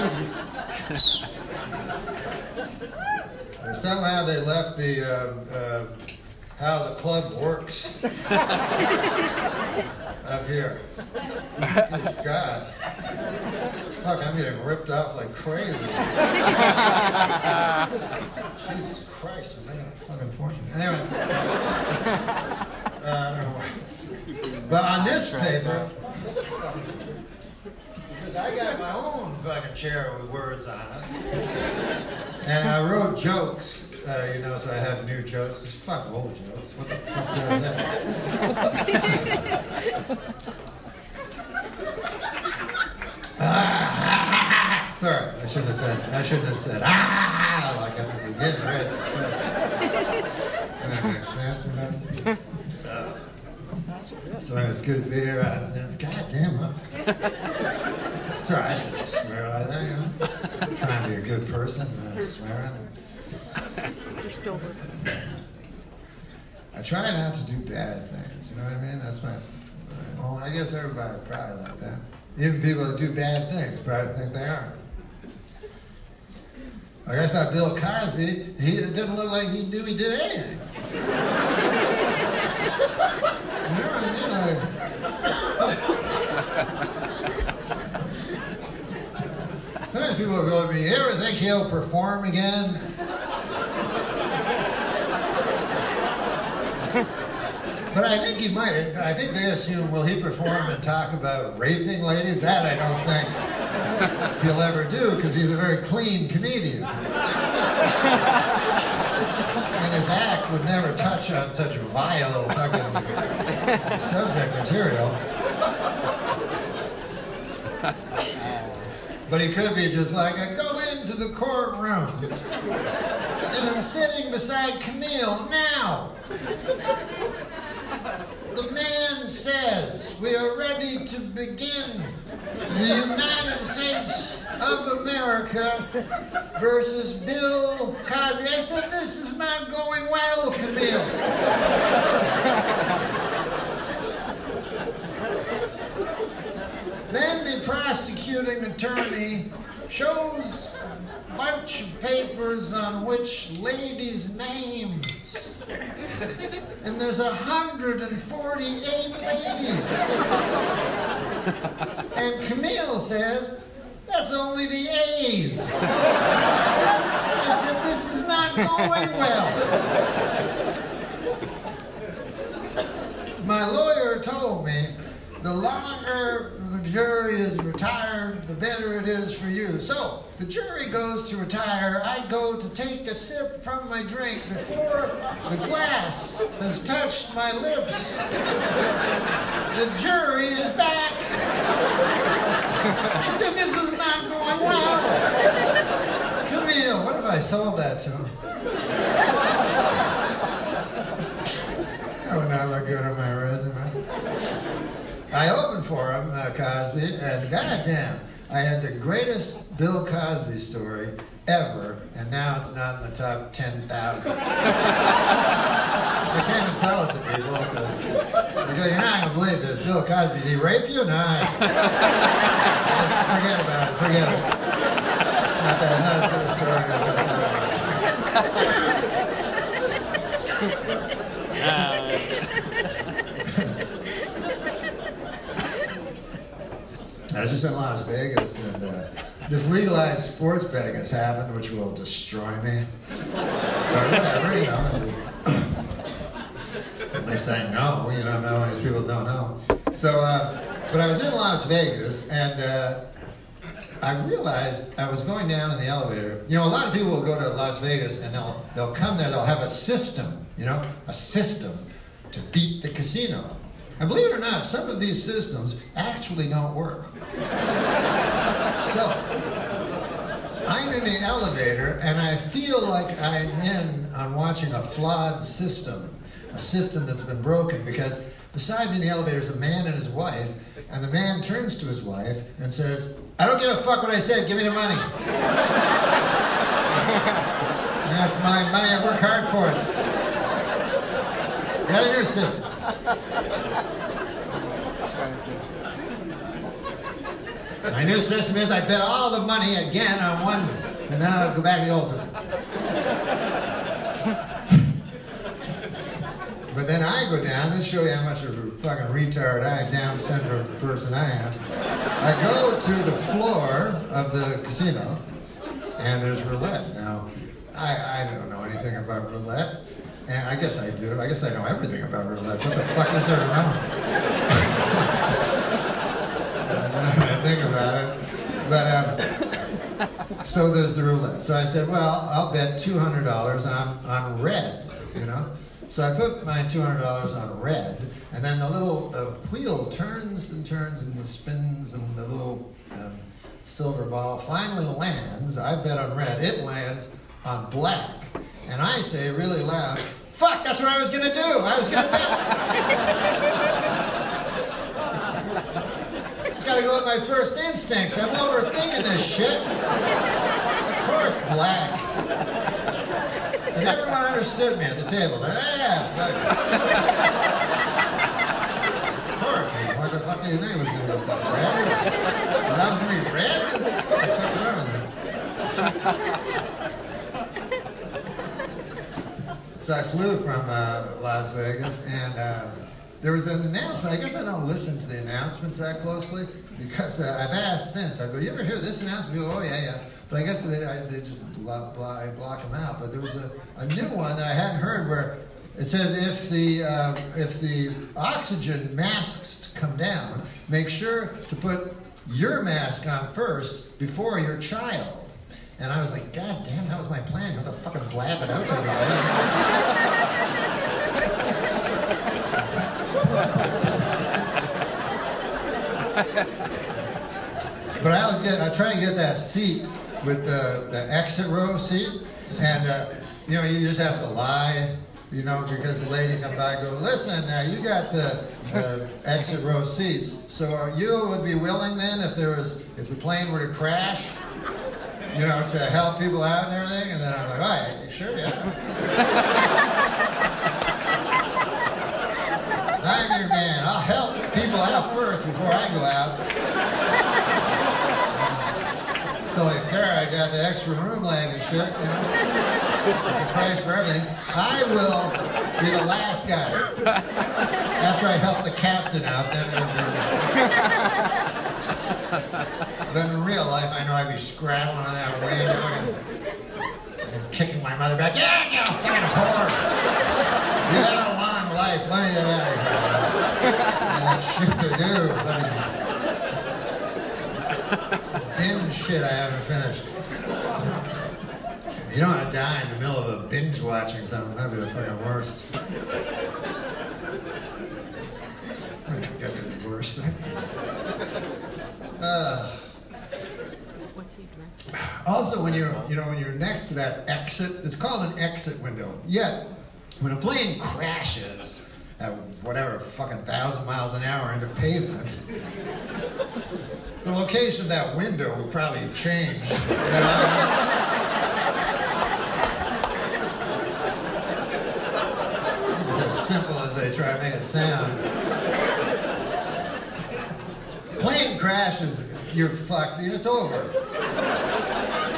And somehow they left the how the club works up here. Good God. Fuck, I'm getting ripped off like crazy. Jesus Christ, I'm making a fucking fortune. Anyway. I don't know why. But on this paper, I got my own fucking chair with words on it. And I wrote jokes, you know, so I had new jokes, because fuck old jokes. What the fuck was that? Sorry, I shouldn't have said, ah, like at the beginning, right at the start. Does that make sense, man? So I was good beer, I was in, God damn, huh? Sorry, I shouldn't swear like that, you know? I'm trying to be a good person, but I'm swearing. You're still working. I try not to do bad things, you know what I mean? That's my well, I guess everybody probably like that. Even people that do bad things probably think they are. Like I saw Bill Cosby, he didn't look like he knew he did anything. Sometimes people will go to me, you ever think he'll perform again? But I think he might. I think they assume, will he perform and talk about raping ladies? That I don't think he'll ever do, because he's a very clean comedian. And his act would never touch on such vile fucking subject material. But he could be just like, I go into the courtroom, and I'm sitting beside Camille now. The man says, we are ready to begin the United States of America versus Bill Cosby. I said, this is not going well, Camille. Then the prosecuting attorney shows a bunch of papers on which ladies' names, and there's 148 ladies. And Camille says, that's only the A's. I said, this is not going well. My lawyer told me, the longer the jury is retired, the better it is for you. So, the jury goes to retire, I go to take a sip from my drink before the glass has touched my lips. The jury is back. I said, this is not going well. Camille, what if I sold that to him? That would not look good on my resume. I opened for him, Cosby, and goddamn, I had the greatest Bill Cosby story ever, and now it's not in the top 10,000. I can't even tell it to people, because they go, you're not going to believe this, Bill Cosby, did he rape you? No. Just forget about it. It's not that, not as good a story as I thought about it. I was just in Las Vegas, and this legalized sports betting has happened, which will destroy me. But whatever, you know, at least I know, you don't know, these people don't know. So, but I was in Las Vegas, and I realized I was going down in the elevator. You know, a lot of people will go to Las Vegas, and they'll come there, they'll have a system, you know, a system to beat the casino. And believe it or not, some of these systems actually don't work. So, I'm in the elevator, and I feel like I'm in on watching a flawed system, a system that's been broken, because beside me in the elevator is a man and his wife, and the man turns to his wife and says, I don't give a fuck what I said, give me the money. And that's my money, I work hard for it. Got a new system. My new system is I bet all the money again on one, and then I'll go back to the old system. But then I go down, this show you how much of a fucking retard Down syndrome person I am. I go to the floor of the casino, and there's roulette. Now, I don't know anything about roulette. And I guess I do. I guess I know everything about roulette. What the fuck is there to know? I don't think about it. But so there's the roulette. So I said, well, I'll bet $200 on red, you know? So I put my $200 on red, and then the little wheel turns and turns and spins, and the little silver ball finally lands. I bet on red. It lands on black. And I say really loud, fuck, that's what I was gonna do. I was gonna bet. Gotta go with my first instincts. I'm overthinking this shit. Of course, black. And everyone understood me at the table. Ah, fuck. Of course, man. What the fuck do you think it was gonna be? Red? That was gonna be red? What the fuck's wrong with it? So I flew from Las Vegas, and there was an announcement. I guess I don't listen to the announcements that closely, because I've asked since. I go, you ever hear this announcement? You go, oh, yeah, yeah. But I guess they just block them out. But there was a new one that I hadn't heard where it says, if the oxygen masks come down, make sure to put your mask on first before your child. And I was like, God damn, that was my plan. You have to fucking blab it out to me. But I always get, I try and get that seat with the exit row seat. And, you know, you just have to lie, you know, because the lady come by and go, listen, now you got the exit row seats. So are you would be willing then if the plane were to crash? You know, to help people out and everything, and then I'm like, all right, sure, yeah. I'm your man. I'll help people out first before I go out. It's only fair I got the extra room leg and shit, you know. It's a price for everything. I will be the last guy. After I help the captain out, then it'll be... But in real life, I know I'd be scrabbling on that wave and kicking my mother back. Yeah, you fucking whore! You had a long life, let me get out of here. I mean, shit to do. Binge shit I haven't finished. You don't want to die in the middle of a binge watching something. That'd be the fucking worst. I guess it'd be worse. Also, when you're next to that exit, it's called an exit window. Yet, when a plane crashes at whatever fucking 1,000 miles an hour into pavement, the location of that window will probably change. It's as simple as they try to make it sound. Plane crashes, you're fucked, and it's over.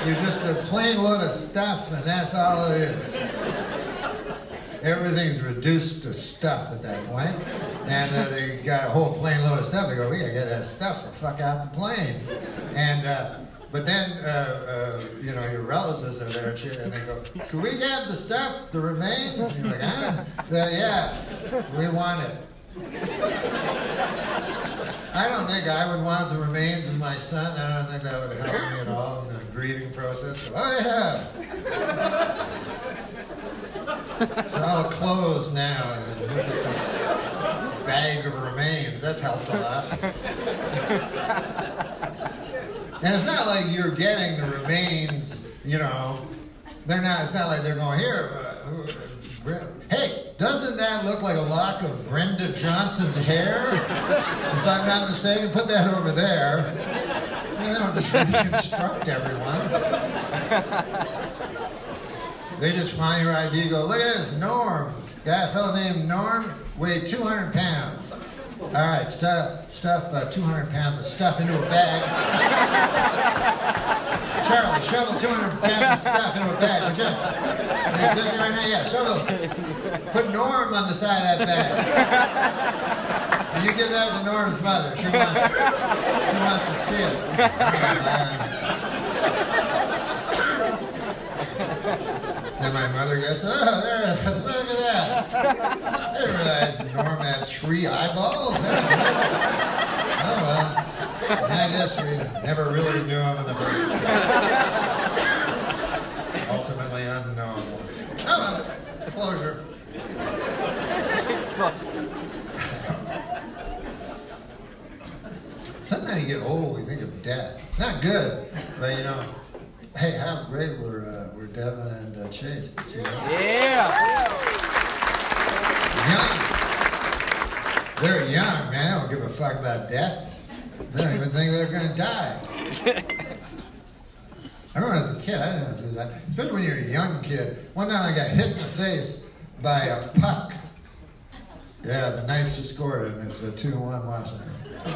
You're just a plain load of stuff, and that's all it is. Everything's reduced to stuff at that point. And they got a whole plane load of stuff. They go, we gotta get that stuff or fuck out the plane. And but then you know, your relatives are there and they go, can we have the stuff, the remains? And you're like, huh? Yeah, we want it. I don't think I would want the remains of my son. I don't think that would help me at all in the grieving process. Oh, yeah! It's all closed now. And look at this bag of remains. That's helped a lot. And it's not like you're getting the remains, you know. They're not, it's not like they're going, here, hey, doesn't that look like a lock of Brenda Johnson's hair? If I'm not mistaken, put that over there. They don't just reconstruct everyone. They just find your ID and go, look at this, Norm. Guy, a fellow named Norm, weighed 200 pounds. All right, stuff 200 pounds of stuff into a bag. Charlie, shovel 200 pounds of stuff into a bag, would you? Are you busy right now? Yeah, shovel. Put Norm on the side of that bag. You give that to Norm's mother. She wants to see it. And my mother goes, oh, there it is. Look at that. I didn't realize Norm had 3 eyeballs. That's oh well. I just never really knew him in the first place. Ultimately unknowable. Oh well. Closure. Sometimes you get old, you think of death. It's not good, but you know, hey, how great were Devin and Chase. The 2 of them. Yeah. Young. They're young, man. I don't give a fuck about death. They don't even think they're gonna die. I remember when I was a kid, I didn't know what to do that. Especially when you're a young kid. One time I got hit in the face by a puck. Yeah, the Knights just scored and it's a 2-1 Washington. A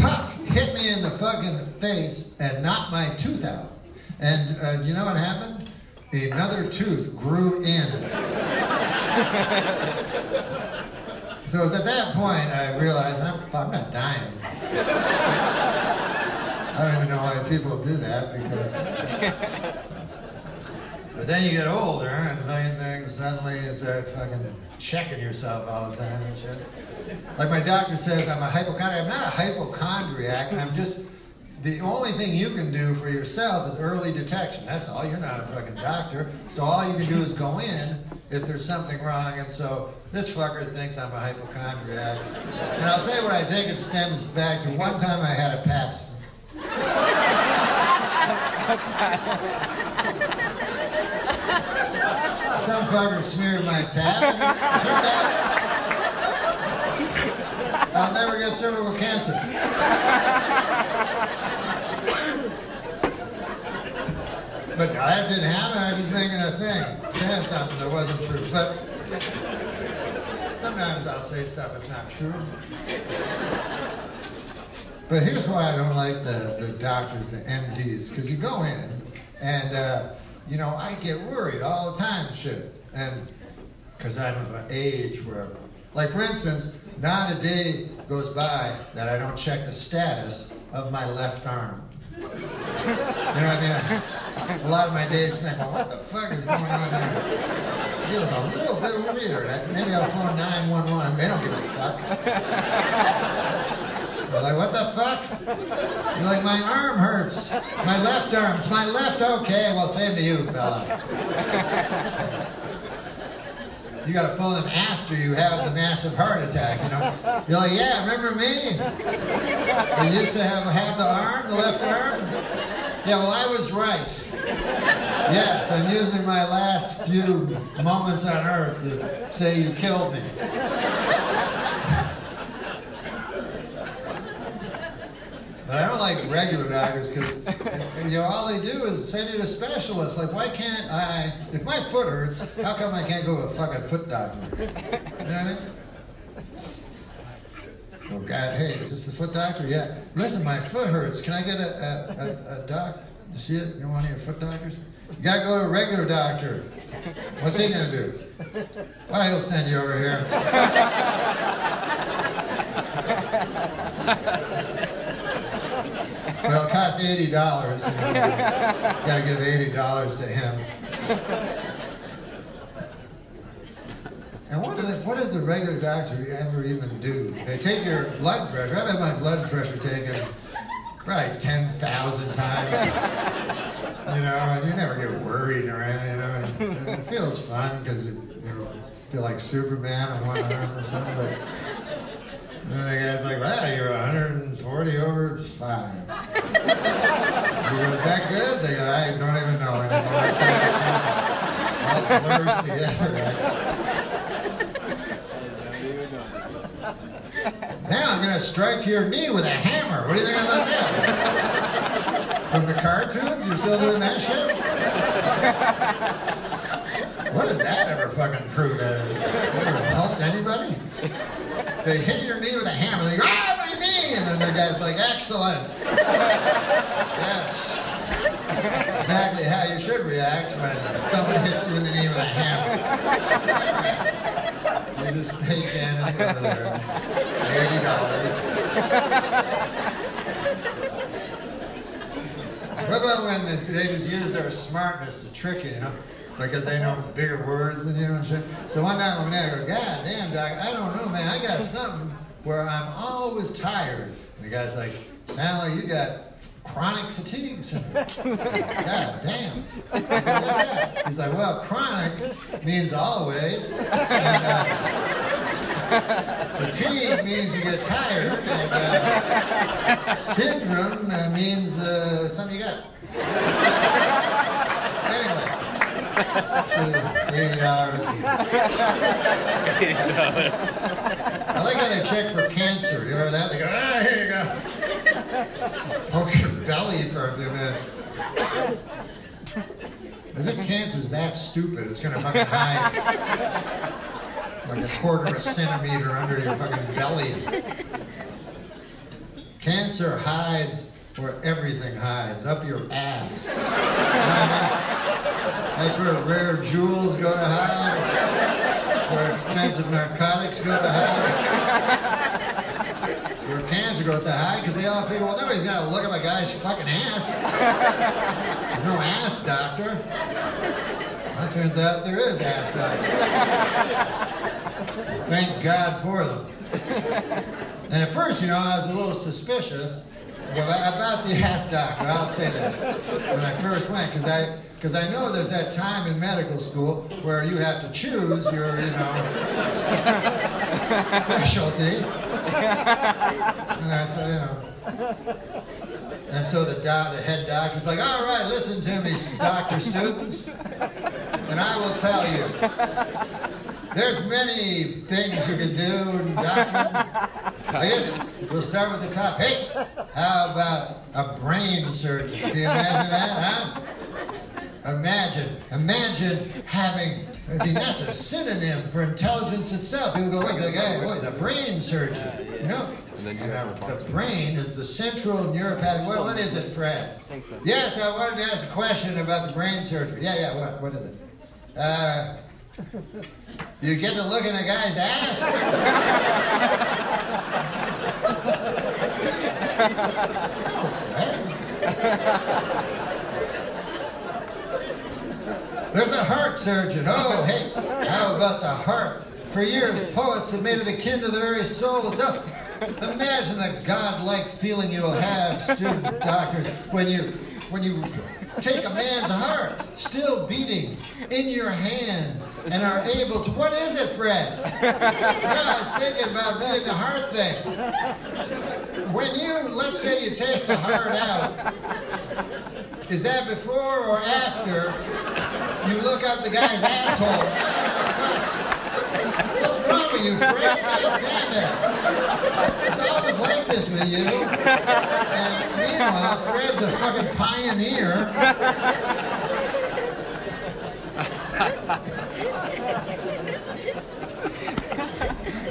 puck hit me in the fucking face and knocked my tooth out. And you know what happened? Another tooth grew in. So it was at that point I realized I'm not dying. I don't even know why people do that because. But then you get older and fucking things suddenly you start fucking checking yourself all the time and shit. Like my doctor says, I'm a hypochondriac. I'm not a hypochondriac. I'm just the only thing you can do for yourself is early detection. That's all. You're not a fucking doctor. So all you can do is go in if there's something wrong, and so this fucker thinks I'm a hypochondriac. And I'll tell you what I think it stems back to one time I had a pap smear. Some fucker smeared my pap, and it turned out I'll never get cervical cancer. But that didn't happen, I was just making a thing. Saying something that wasn't true. But sometimes I'll say stuff that's not true. But here's why I don't like the doctors, the MDs, because you go in and, you know, I get worried all the time and shit. And because I'm of an age where, like for instance, not a day goes by that I don't check the status of my left arm. You know what I mean? A lot of my days spent going, what the fuck is going on there? It feels a little bit weird. Maybe I'll phone 911. They don't give a fuck. They're like, what the fuck? You're like, my arm hurts. My left arm. It's my left. Okay, well, same to you, fella. You gotta phone them after you have the massive heart attack, you know? You're like, yeah, remember me? You used to have the arm, the left arm? Yeah, well, I was right. Yes, I'm using my last few moments on earth to say you killed me. But I don't like regular doctors because, you know, all they do is send you to specialists. Like, why can't I, if my foot hurts, how come I can't go to a fucking foot doctor? You know what I mean? Oh, God, hey, is this the foot doctor? Yeah. Listen, my foot hurts. Can I get a doc to see it? You're one of your foot doctors? You gotta go to a regular doctor. What's he gonna do? Oh, he'll send you over here. Well, it costs $80. You know, you gotta give $80 to him. And what does a regular doctor ever even do? They take your blood pressure. I've had my blood pressure taken probably 10,000 times. You know, and you never get worried or anything. You know, and it feels fun because you feel like Superman on one arm or something. But then the guy's like, wow, you're 140 over 5. You go, is that good? They go, I don't even know anymore. All blurs together, right? Now I'm going to strike your knee with a hammer. What do you think about that? From the cartoons? You're still doing that shit? What does that ever fucking prove? Ever helped anybody? They hit your knee with a hammer. They go, ah, my knee! And then the guy's like, excellent. Yes. Exactly how you should react when someone hits you in the knee with a hammer. You just pay Janice over there $80. What about when they just use their smartness to trick you, you know? Because they know bigger words than you and shit. So one night when I go, God damn, Doc, I don't know, man. I got something where I'm always tired. And the guy's like, Sally, you got chronic fatigue syndrome. God damn. What's that? He's like, well, chronic means always. And, fatigue means you get tired. And syndrome means something you got. Anyway. $80. I like how they check for cancer. You remember that? They go, ah, here you go. Poke your belly for a few minutes. As if cancer's that stupid, it's gonna fucking hide like a quarter of a centimeter under your fucking belly. Cancer hides where everything hides, up your ass. You know what I mean? That's where rare jewels go to hide. That's where expensive narcotics go to hide. That's where cancer goes to hide, because they all figure, well, nobody's got to look at my guy's fucking ass. There's no ass doctor. Well, it turns out there is ass doctor. Thank God for them. And at first, you know, I was a little suspicious about the ass doctor. I'll say that. When I first went, because I know there's that time in medical school where you have to choose your, you know, specialty. And I said, and so the head doctor's like, all right, listen to me, doctor students, and I will tell you, there's many things you can do in doctrine. I guess we'll start with the top. Hey, how about a brain surgeon? Can you imagine that, huh? Imagine having, I mean, that's a synonym for intelligence itself. People go, wait, like, hey, boy, he's a brain surgeon, you know? And then the brain is the central neuropathic, what is it, Fred? I think so. Yes, I wanted to ask a question about the brain surgery. Yeah, what is it? You get to look in a guy's ass? No, Fred. There's a heart surgeon. Oh, hey, how about the heart? For years, poets have made it akin to the very soul. So imagine the godlike feeling you will have, student doctors, when you take a man's heart, still beating, in your hands, and are able to, what is it, Fred? Yeah, I was thinking about doing the heart thing. Let's say you take the heart out, is that before or after? You look up the guy's asshole. What's wrong with you, Fred? Damn it. It's always like this with you. And meanwhile, Fred's a fucking pioneer.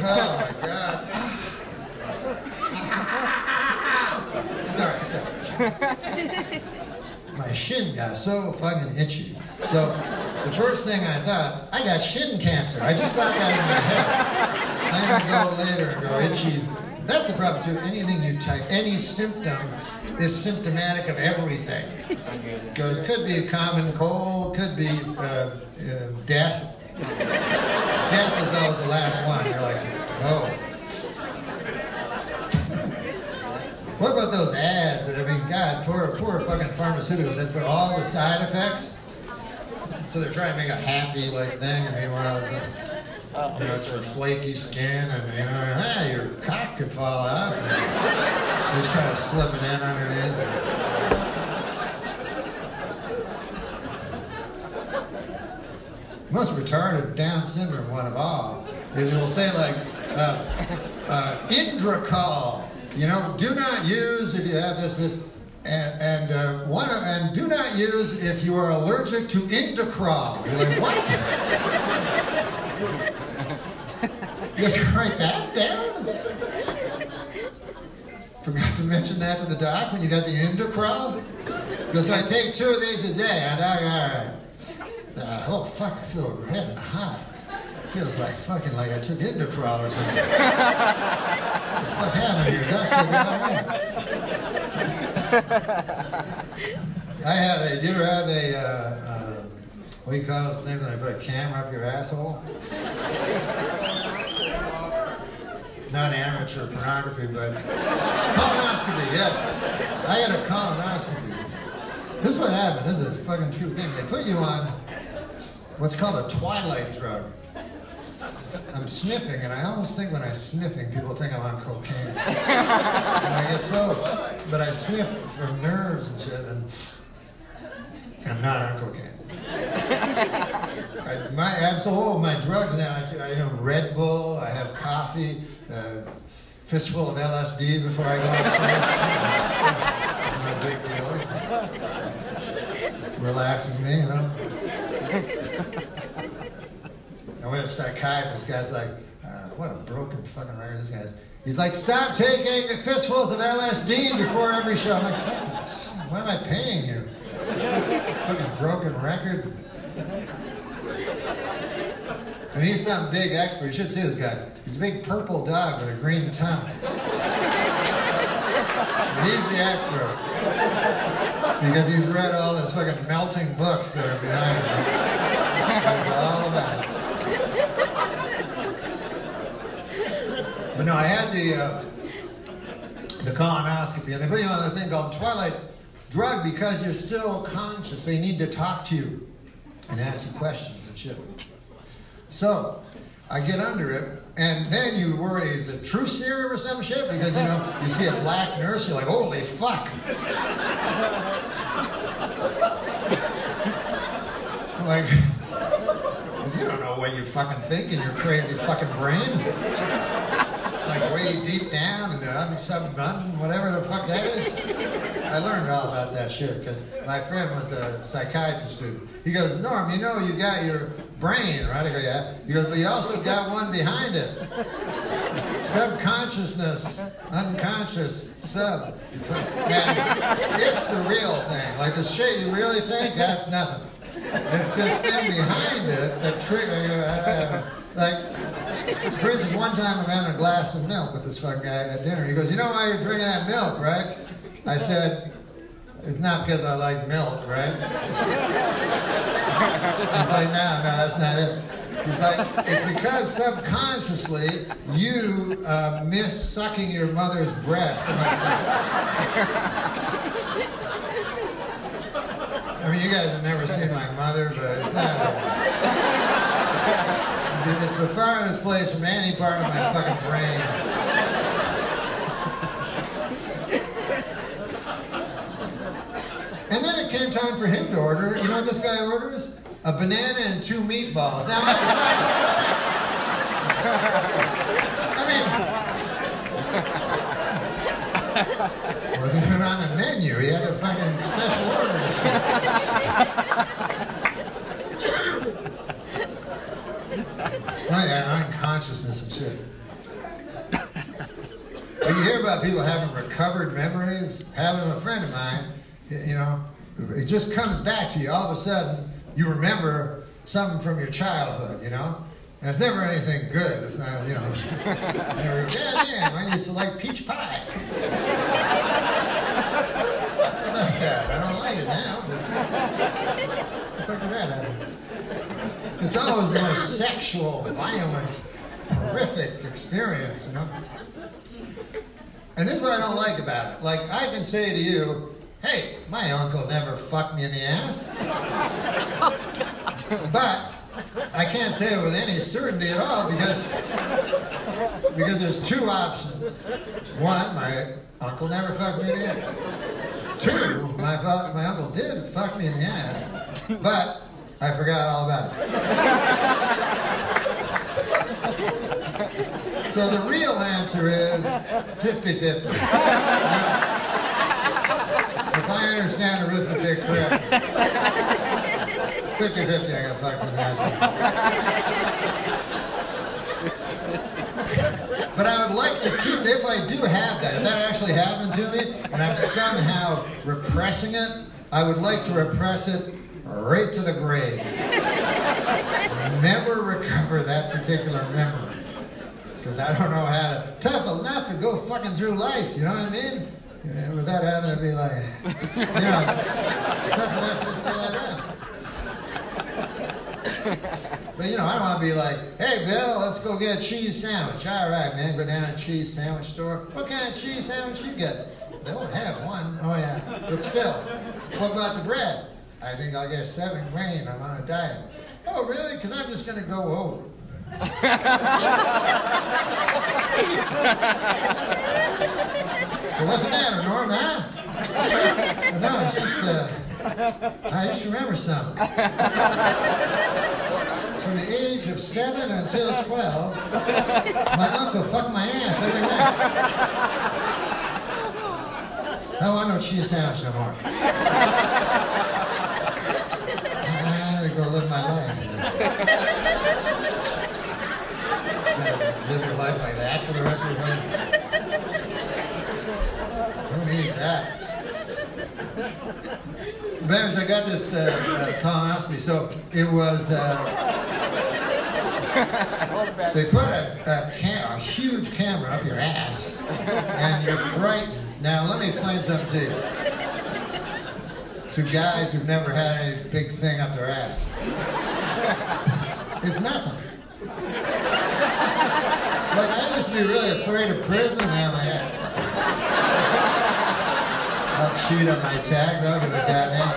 Oh my God. Sorry. My shin got so fucking itchy. So, the first thing I thought, I got shin cancer. I just thought that in my head. I'm going to go later and go itchy. That's the problem, too. Anything you type, any symptom is symptomatic of everything. Because it could be a common cold, could be death. Death is always the last one. You're like, oh. What about those ads? I mean, God, poor fucking pharmaceuticals. They put all the side effects. So they're trying to make a happy like thing, and meanwhile, it's like, you know, it's for flaky skin, and you know, your cock could fall off. They're just trying to slip it in underneath. Most retarded Down syndrome one of all is we'll say like, Indracol. You know, do not use if you have this. And do not use if you are allergic to Indocrol. You're like, what? You have to write that down? to mention that to the doc when you got the indoor crowd? Because I take 2 of these a day, and oh fuck, I feel red and hot. Feels like fucking like I took Indocrol or something. What the fuck happened here? That's right. I had a, do you ever have a, what do you call those things when they put a camera up your asshole? Not amateur pornography, but colonoscopy, yes. I had a colonoscopy. This is what happened. This is a fucking true thing. They put you on what's called a twilight drug. I'm sniffing, and I almost think when I'm sniffing, people think I'm on cocaine. And I get so, but I sniff for nerves and shit, and I'm not on cocaine. I'm so old, my drugs now, I have Red Bull, I have coffee, fistful of LSD before I go on stage. It's no big deal. Relaxes me, you know? I went to a psychiatrist, this guy's like, what a broken fucking record this guy's. He's like, stop taking fistfuls of LSD before every show. I'm like, fuck, why am I paying you? Fucking broken record. And he's some big expert, you should see this guy. He's a big purple dog with a green tongue. And he's the expert. Because he's read all those fucking melting books that are behind him. It's all about it. But no, I had the colonoscopy, and they put you on a thing called twilight drug because you're still conscious. They need to talk to you and ask you questions and shit. So I get under it, and then you worry, is it truth serum or some shit? Because you know, you see a black nurse, you're like, holy fuck. I'm like, you don't know what you fucking think in your crazy fucking brain. Like way deep down in the mountain, whatever the fuck that is. I learned all about that shit because my friend was a psychiatry student. He goes, Norm, you know you got your brain, right? I go, yeah. He goes, but you also got one behind it. Subconsciousness, unconscious, sub. Man, it's the real thing. Like the shit you really think, that's nothing. It's this thing behind it that triggers you. For instance, one time I'm having a glass of milk with this fucking guy at dinner. He goes, you know why you're drinking that milk, right? I said, it's not because I like milk, right? He's like, no, that's not it. He's like, it's because subconsciously you miss sucking your mother's breast. I mean, you guys have never seen my mother, but it's not a, it's the farthest place from any part of my fucking brain. And then it came time for him to order. You know what this guy orders? A banana and 2 meatballs. Now, I mean, it wasn't even on the menu. He had a fucking special order. Unconsciousness and shit. But you hear about people having recovered memories. Having a friend of mine, you know, it just comes back to you. All of a sudden, you remember something from your childhood, you know? And it's never anything good. It's not, you know, never, goddamn, I used to like peach pie. I don't like it now, but fuck that out of it. It's always the most sexual, violent, horrific experience, you know? And this is what I don't like about it. Like, I can say to you, hey, my uncle never fucked me in the ass. But I can't say it with any certainty at all because there's 2 options. 1, my uncle never fucked me in the ass. 2, my uncle did fuck me in the ass, but I forgot all about it. So the real answer is 50-50. If I understand arithmetic correctly, 50-50 I got fucked in the ass. But I would like to keep, if I do have that, if that actually happened to me, and I'm somehow repressing it, I would like to repress it right to the grave. Never recover that particular memory. Because I don't know how to, tough enough to go fucking through life, you know what I mean? Yeah, without having to be like, you know, tough enough to be like that. But you know, I don't want to be like, hey Bill, let's go get a cheese sandwich. All right, man, go down to a cheese sandwich store. What kind of cheese sandwich you get? They don't have one. Oh yeah, but still. What about the bread? I think I'll get 7 grain, I'm on a diet. Oh really? Because I'm just going to go over. Well, what's the matter, Norm, huh? Well, no, it's just, I just remember something. From the age of 7 until 12, my uncle fucked my ass every night. I don't want no cheese sandwich no more. I had to go live my life. Live your life like that for the rest of your life. Who needs that? But I got this colonoscopy, so it was. They put a huge camera up your ass, and you're frightened. Now let me explain something to you. To guys who've never had any big thing up their ass, it's nothing. Like, I used to be really afraid of prison now. I'll cheat on my tags, I'll give a goddamn.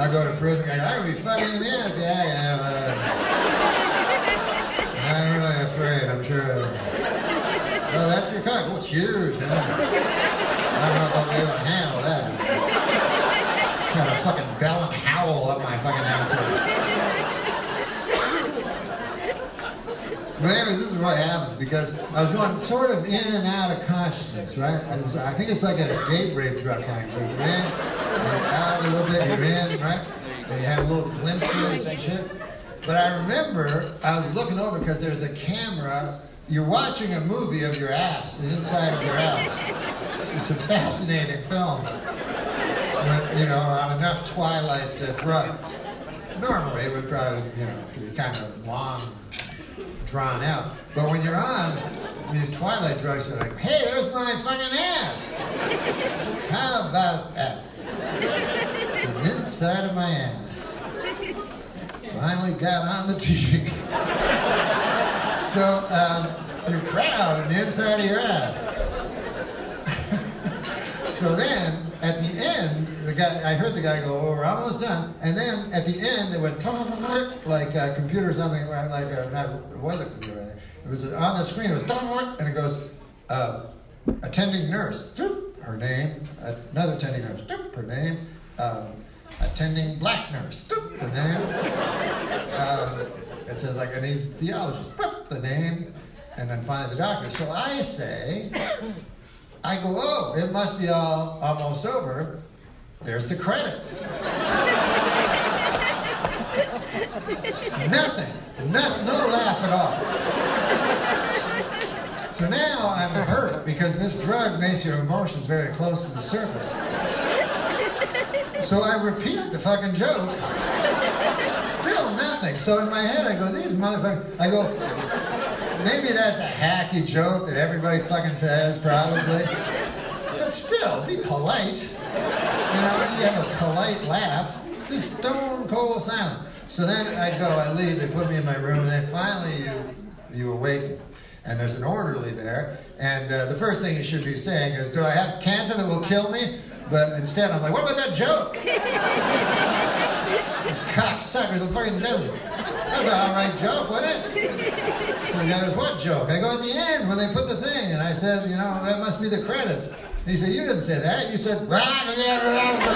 I'll go to prison, I could be fucking in the ass, yeah. I'm really afraid, I'm sure. Oh, that's your cock, well, it's huge, huh? I don't know if I'll be able to handle that. Got a fucking bell and howl up my fucking asshole. But anyways, this is what happened, because I was going sort of in and out of consciousness, right? I think it's like a date rape drug kind of thing. You're in, you're out a little bit, you're in, right? And you have little glimpses and shit. But I remember I was looking over because there's a camera. You're watching a movie of your ass, the inside of your ass. It's a fascinating film. But, you know, on enough Twilight drugs. Normally it would probably, you know, be kind of long, drawn out. But when you're on these Twilight drugs, you're like, hey, there's my fucking ass! How about that? The inside of my ass. Finally got on the TV. So, you're proud of the inside of your ass. So then, at the end, the guy, I heard the guy go, oh, we're almost done. And then at the end, it went like a computer or something, like it was a computer. It was on the screen, it was and it goes, attending nurse, her name, another attending nurse, her name, attending black nurse, her name. It says like an anesthesiologist, the name, and then finally the doctor. So I say, I go, oh, it must be all almost over. There's the credits. Nothing, no laugh at all. So now I'm hurt because this drug makes your emotions very close to the surface. So I repeat the fucking joke. Still nothing. So in my head I go, these motherfuckers, I go, maybe that's a hacky joke that everybody fucking says, probably. But still, be polite. You know, you have a polite laugh. Be stone cold silent. So then I go, I leave, they put me in my room, and then finally you awaken. And there's an orderly there, and the first thing you should be saying is, do I have cancer that will kill me? But instead I'm like, what about that joke? Cocksucker, the fucking desert. That's an alright joke, wasn't it? So the guy goes, what joke? I go, at the end, when they put the thing, and I said, you know, that must be the credits. And he said, you didn't say that. You said, blah, blah, blah, blah, blah.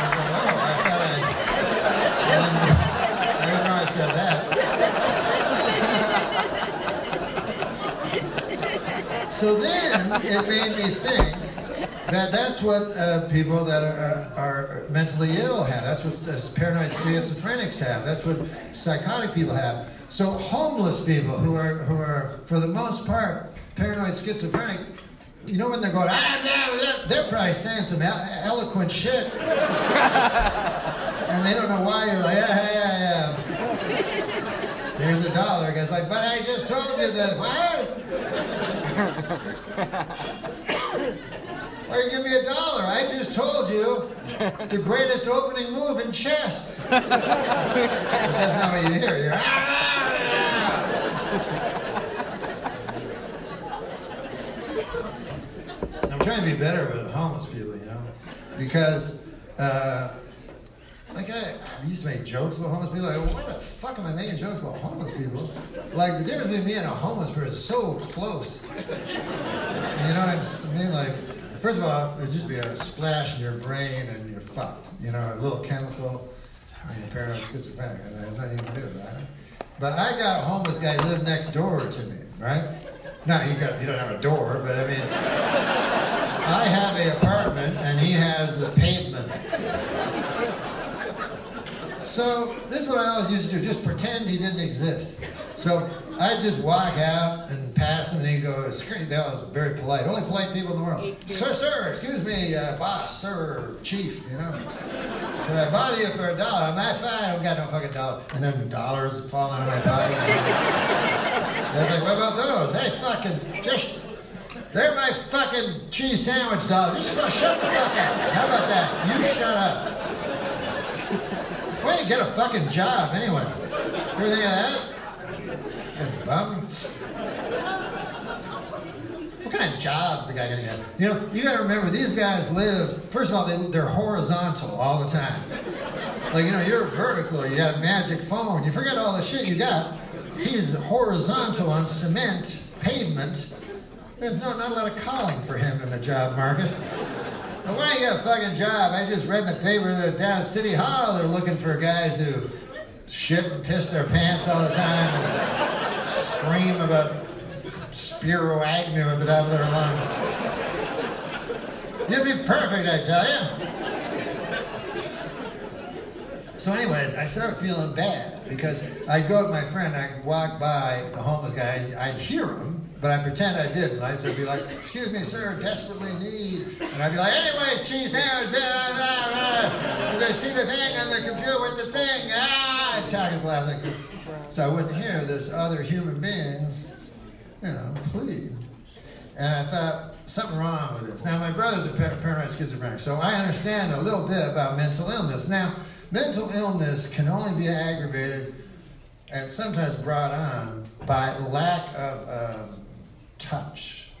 I said, oh, I thought I didn't know I said that. So then it made me think that that's what people that are mentally ill have. That's what paranoid schizophrenics have. That's what psychotic people have. So homeless people who are for the most part paranoid schizophrenic, you know when they're going, they're probably saying some eloquent shit. And they don't know why. You're like, yeah. Here's $1. Guy's like, but I just told you that. What? Or you give me $1. I just told you the greatest opening move in chess. But that's not what you hear. You're I'm trying to be better with homeless people, you know, because. Like I used to make jokes about homeless people. Like, well, why the fuck am I making jokes about homeless people? Like, the difference between me and a homeless person is so close. You know what I mean? Like, first of all, it'd just be a splash in your brain and you're fucked. You know, a little chemical, and you're paranoid schizophrenic. And there's nothing you can do about it. But I got a homeless guy who lived next door to me, right? Now, you don't have a door, but I mean, I have an apartment and he has a pavement. So this is what I always used to do, just pretend he didn't exist. So I'd just walk out and pass him and he'd go, that was very polite, only polite people in the world. Sir, excuse me, boss, sir, chief, you know. Can I bother you for $1? I'm not fine, I don't got no fucking dollar. And then dollars fall out of my pocket. I was like, what about those? Hey, fucking, they're my fucking cheese sandwich dollars. Just shut the fuck up. How about that? You shut up. Why don't you get a fucking job anyway? Everything like that? Bum. What kind of job's the guy gonna get? You know, you gotta remember these guys live. First of all, they're horizontal all the time. Like, you know, you're vertical. You got a magic phone. You forget all the shit you got. He's horizontal on cement pavement. There's not a lot of calling for him in the job market. Why don't you get a fucking job? I just read in the paper that down at City Hall they're looking for guys who shit and piss their pants all the time and scream about Spiro Agnew at the top of their lungs. You'd be perfect, I tell you. So anyways, I started feeling bad because I'd go with my friend, I'd walk by the homeless guy, I'd hear him. But I pretend I didn't, right? So I'd be like, excuse me, sir, desperately need. And I'd be like, anyways, cheese sandwich, blah, blah, blah. And they see the thing on the computer with the thing, ah, and Chuck is laughing. So I wouldn't hear this other human beings, you know, plead. And I thought, something wrong with this. Now, my brother's a paranoid schizophrenic, so I understand a little bit about mental illness. Now, mental illness can only be aggravated and sometimes brought on by lack of, touch,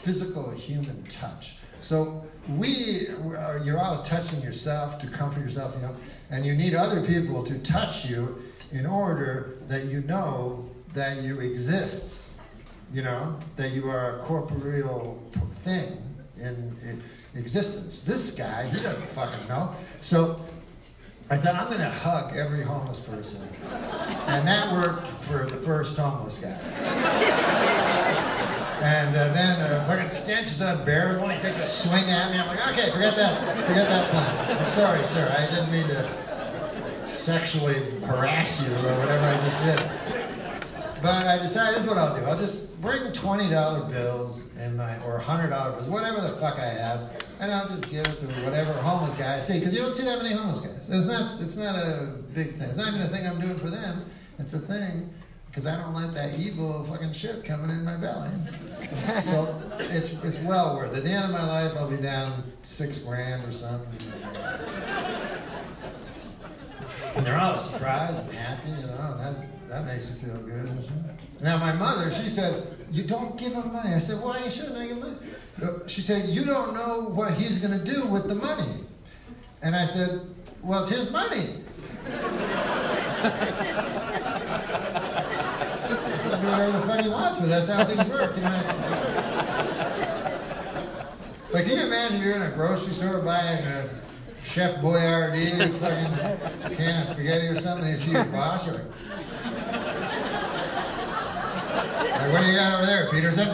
physical human touch. So you're always touching yourself to comfort yourself, you know, and you need other people to touch you in order that you know that you exist, you know, that you are a corporeal thing in existence. This guy, he doesn't fucking know. So I thought, I'm gonna hug every homeless person. And that worked for the first homeless guy. And then fucking stench is unbearable. He takes a swing at me. I'm like, okay, forget that plan. I'm sorry, sir. I didn't mean to sexually harass you or whatever I just did. But I decided this is what I'll do. I'll just bring $20 bills in my, or $100 bills, whatever the fuck I have, and I'll just give it to whatever homeless guy I see. Because you don't see that many homeless guys. It's not a big thing. It's not even a thing I'm doing for them. It's a thing. Because I don't let that evil fucking shit coming in my belly. So it's well worth it. At the end of my life, I'll be down $6,000 or something. And they're all surprised and happy, you know, that makes you feel good. Now my mother, she said, you don't give him money. I said, why shouldn't I give money? She said, you don't know what he's gonna do with the money. And I said, well, it's his money. Whatever the fuck he wants with us, how things work, you know. Like, can you imagine if you're in a grocery store buying a Chef Boyardee fucking can of spaghetti or something, and you see your boss, you're like, what do you got over there, Peterson?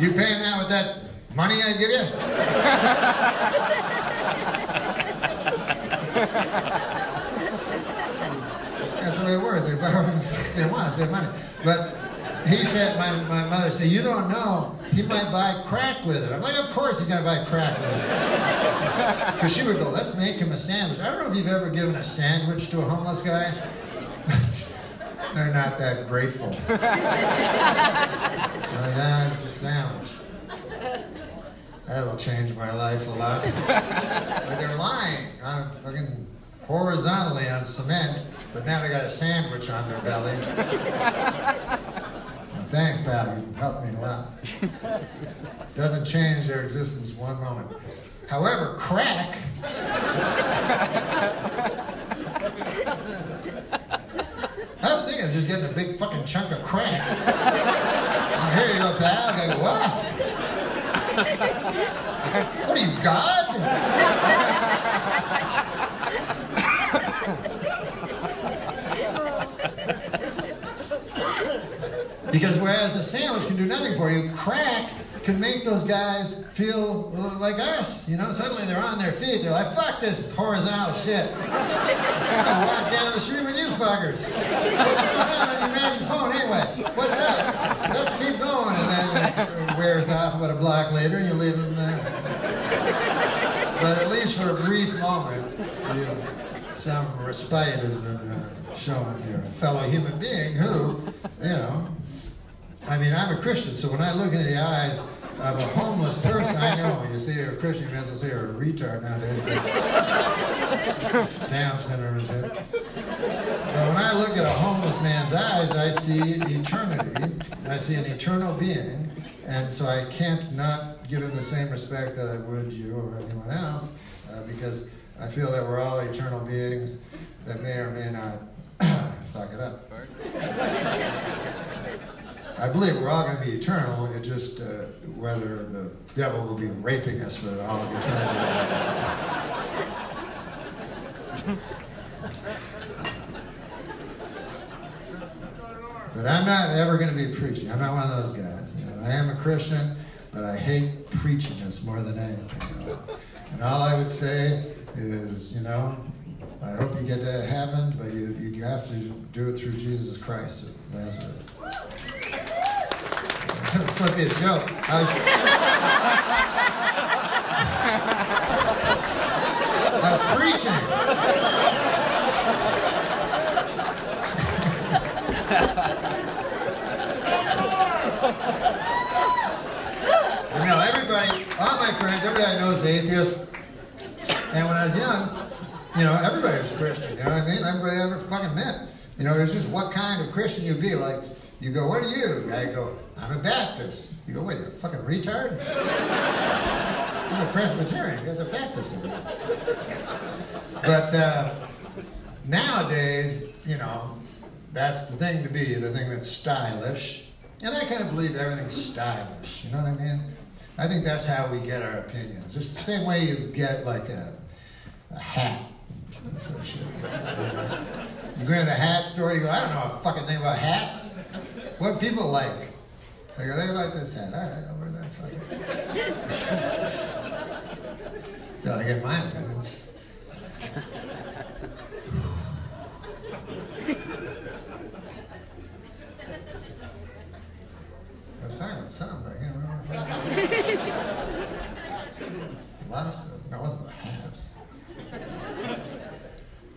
You paying that with that money I give you? That's the way it works. They want to save money. But he said, my mother said, you don't know, he might buy crack with it. I'm like, of course he's going to buy crack with it. Because she would go, let's make him a sandwich. I don't know if you've ever given a sandwich to a homeless guy. They're not that grateful. Like, ah, it's a sandwich. That'll change my life a lot. But they're lying. I'm fucking horizontally on cement, but now they got a sandwich on their belly. Well, thanks, pal. You helped me a lot. Doesn't change their existence one moment. However, crack. I was thinking of just getting a big fucking chunk of crack. And here you go, pal. I go, what? What are you, God? Because whereas a sandwich can do nothing for you, crack can make those guys feel like us. You know, suddenly they're on their feet. They're like, fuck this horizontal shit. I walk down the street with you fuckers. What's going on your magic phone anyway? What's up? Let's keep going. And then it wears off about a block later and you leave them there. But at least for a brief moment, some respite has been shown to your fellow human being who, you know, I mean, I'm a Christian, so when I look into the eyes of a homeless person, I know, you see a Christian, you may as well say you're a retard nowadays, but Down syndrome and shit. But when I look at a homeless man's eyes, I see eternity, I see an eternal being, and so I can't not give him the same respect that I would you or anyone else, because I feel that we're all eternal beings that may or may not fuck it up. I believe we're all going to be eternal, it's just whether the devil will be raping us for all of eternity. But I'm not ever going to be preaching. I'm not one of those guys. You know, I am a Christian, but I hate preaching this more than anything. You know? And all I would say is, you know, I hope you get to heaven, but you have to do it through Jesus Christ of Nazareth. It was supposed to be a joke. I was preaching. You know, everybody, all my friends, everybody I know is an atheist. And when I was young, you know, everybody was Christian, you know what I mean? Everybody I ever fucking met. You know, it was just what kind of Christian you'd be. Like, you go, what are you? I go, I'm a Baptist. You go, wait, you're a fucking retard? I'm a Presbyterian. That's a Baptist. But nowadays, you know, that's the thing to be, the thing that's stylish. And I kind of believe everything's stylish, you know what I mean? I think that's how we get our opinions. It's the same way you get like a hat. Some shit. You go into the hat store, you go, I don't know a fucking thing about hats. What people like. I go, they like this hat. All right, I'll wear that fucking. So I get my opinions. I was talking about something, but I can't remember. A lot of stuff. No, it wasn't about hats.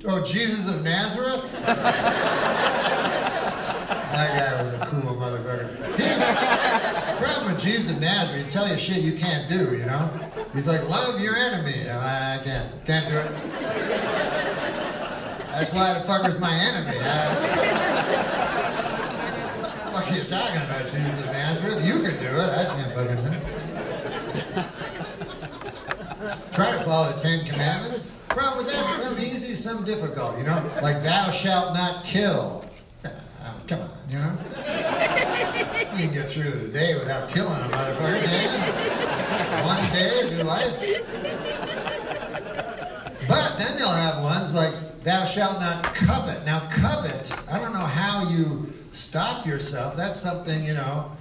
Oh, Jesus of Nazareth? That guy was a cool motherfucker. The problem with Jesus of Nazareth, he tells you shit you can't do, you know? He's like, love your enemy. I can't do it. That's why the fucker's my enemy. What the fuck are you talking about, Jesus of Nazareth? You can do it, I can't fucking do it. Try to follow the Ten Commandments. Problem with that, some easy, some difficult, you know? Like, thou shalt not kill. Oh, come on, you know? You can get through the day without killing a motherfucker, damn. One day of your life. But then they'll have ones like, thou shalt not covet. Now, covet, I don't know how you stop yourself. That's something, you know,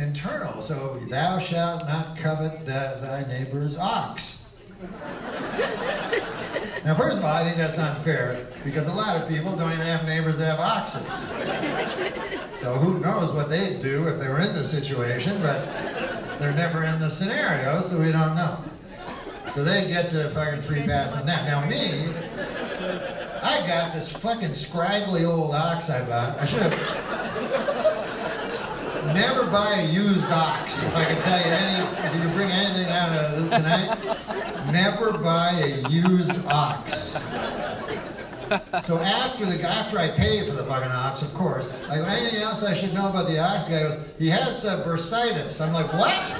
internal. So, thou shalt not covet thy neighbor's ox. Now, first of all, I think that's unfair, because a lot of people don't even have neighbors that have oxen. So who knows what they'd do if they were in the situation, but they're never in the scenario, so we don't know. So they get to fucking free pass on that. Now me, I got this fucking scraggly old ox I bought. I should have never buy a used ox, if I can tell you if you can bring anything out of it tonight. Never buy a used ox. So after I pay for the fucking ox, of course, I go, anything else I should know about the ox? The guy goes, he has bursitis. I'm like, what?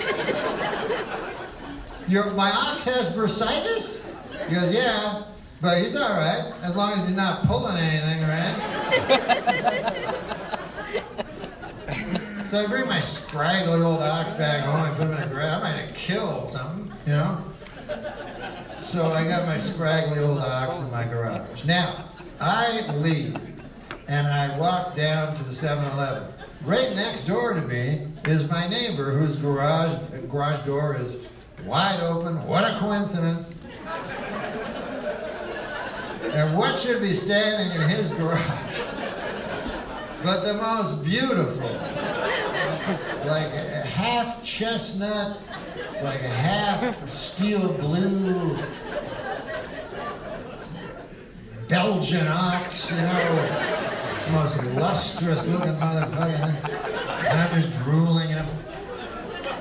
My ox has bursitis? He goes, yeah, but he's all right, as long as he's not pulling anything, right? So I bring my scraggly old ox back home and put him in a grave. I might have killed something, you know? So I got my scraggly old ox in my garage. Now, I leave, and I walk down to the 7-Eleven. Right next door to me is my neighbor whose garage door is wide open. What a coincidence. And what should be standing in his garage but the most beautiful, like a half chestnut, like a half steel blue Belgian ox, you know, most lustrous looking motherfucker. And I'm just drooling at him.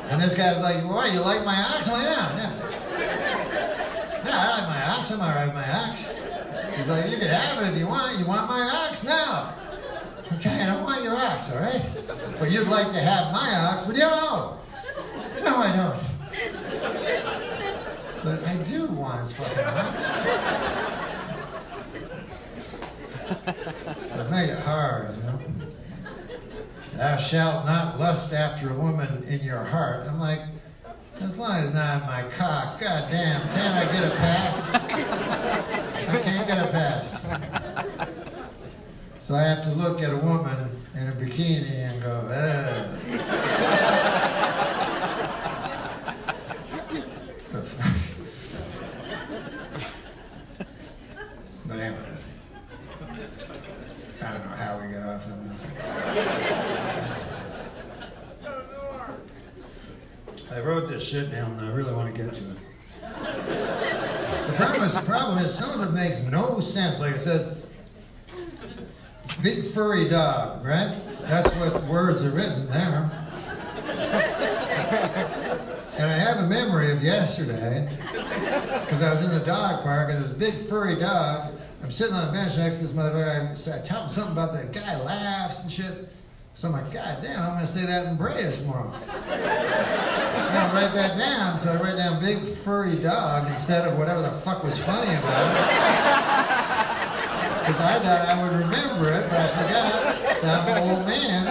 And this guy's like, "What? You like my ox?" I'm like, "No, I like my ox. I'm all right with my ox." He's like, "You can have it if you want. You want my ox? No. Okay, I don't want your ox, all right? But you'd like to have my ox, but you don't. No, I don't. But I do want his fucking ox." So make it hard, you know. Thou shalt not lust after a woman in your heart. I'm like, as long as it's not in my cock, goddamn, can't I get a pass? I can't get a pass. So I have to look at a woman in a bikini and go, ugh. But anyways, I don't know how we got off on this. I wrote this shit down and I really want to get to it. The problem is some of it makes no sense. Like it says, big furry dog, right? That's what words are written there. And I have a memory of yesterday, because I was in the dog park and this big furry dog, I'm sitting on a bench next to this motherfucker, I tell him something about that guy laughs and shit. So I'm like, God damn, I'm going to say that in Braille tomorrow. I'm going to write that down. So I write down big furry dog instead of whatever the fuck was funny about it. Because I thought I would remember it, but I forgot that I'm an old man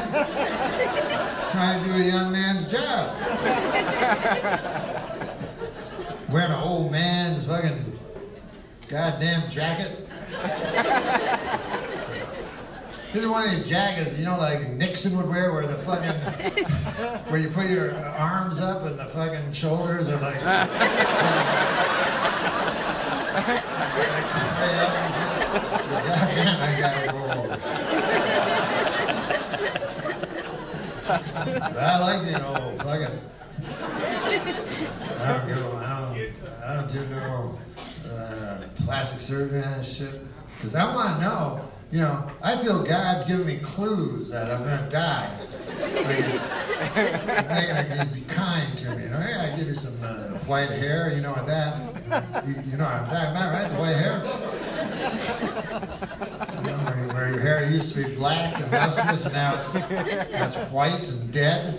trying to do a young man's job. Wearing an old man's fucking goddamn jacket. This is one of these jackets, you know, like Nixon would wear, where the fucking, where you put your arms up and the fucking shoulders are like, goddamn, I got old. But I like being old, fucking. I don't do no plastic surgery and that shit, because I want to know. You know, I feel God's giving me clues that I'm going to die. Like, be kind to me. You know, hey, I give you some white hair, you know that. You know what I'm talking about, right? The white hair. You know, where your hair used to be black and lustrous, and now it's white and dead.